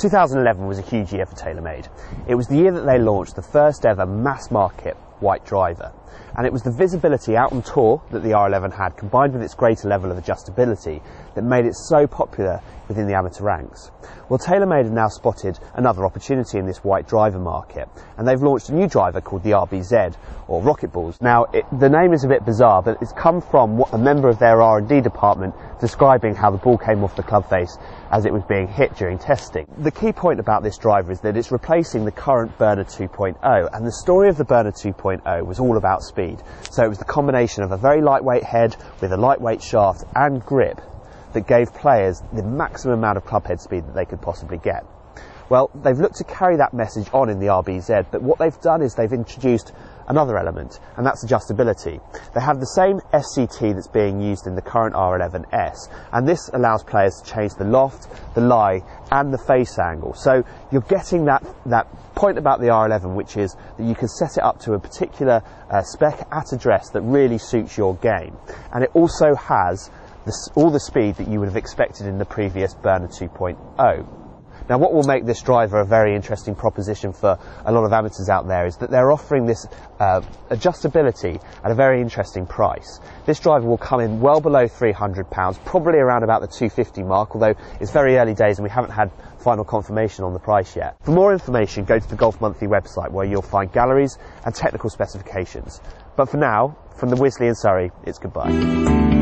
2011 was a huge year for TaylorMade. It was the year that they launched the first ever mass market white driver, and it was the visibility out on tour that the R11 had, combined with its greater level of adjustability, that made it so popular within the amateur ranks. Well, TaylorMade have now spotted another opportunity in this white driver market, and they've launched a new driver called the RBZ, or RocketBallz. Now, the name is a bit bizarre, but it's come from what a member of their R&D department describing how the ball came off the club face as it was being hit during testing. The key point about this driver is that it's replacing the current Burner 2.0, and the story of the Burner 2.0 was all about speed. So it was the combination of a very lightweight head with a lightweight shaft and grip that gave players the maximum amount of clubhead speed that they could possibly get. Well, they've looked to carry that message on in the RBZ, but what they've done is they've introduced another element, and that's adjustability. They have the same SCT that's being used in the current R11S, and this allows players to change the loft, the lie, and the face angle. So you're getting that point about the R11, which is that you can set it up to a particular spec at address that really suits your game. And it also has all the speed that you would have expected in the previous Burner 2.0. Now, what will make this driver a very interesting proposition for a lot of amateurs out there is that they're offering this adjustability at a very interesting price. This driver will come in well below £300, probably around about the £250 mark, although it's very early days and we haven't had final confirmation on the price yet. For more information, go to the Golf Monthly website, where you'll find galleries and technical specifications. But for now, from the Wisley in Surrey, it's goodbye.